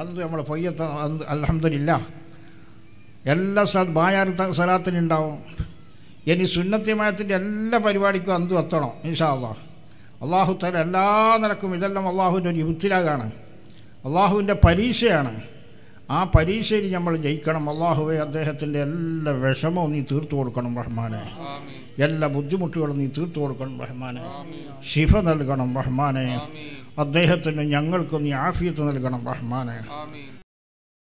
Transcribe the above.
അത് നമ്മുടെ പയ്യത്ത് അൽഹംദുലില്ലാഹ് എല്ലാ ബായാർ സലാത്തിനുണ്ടാവും. ഇനി സുന്നത്തിമായത്തിൻ്റെ എല്ലാ പരിപാടിക്കും അന്തു എത്തണം ഇൻഷാ അള്ളാഹ്. അള്ളാഹു തആല എല്ലാ നിലക്കും ഇതെല്ലാം അള്ളാഹുവിൻ്റെ ഒരു ഇബ്തിലാകാണ്, അള്ളാഹുവിൻ്റെ പരീക്ഷയാണ്. ആ പരീക്ഷയിൽ നമ്മൾ ജയിക്കണം. അള്ളാഹുവെ, അദ്ദേഹത്തിൻ്റെ എല്ലാ വിഷമവും നീ തീർത്തു കൊടുക്കണം റഹ്മാനെ, എല്ലാ ബുദ്ധിമുട്ടുകളും നീ തീർത്തു കൊടുക്കണം റഹ്മാനെ, ശിഫ നൽകണം റഹ്മാനെ, അദ്ദേഹത്തിന് ഞങ്ങൾക്കും നീ ആഫിയത്ത് നൽകണം റഹ്മാനെ.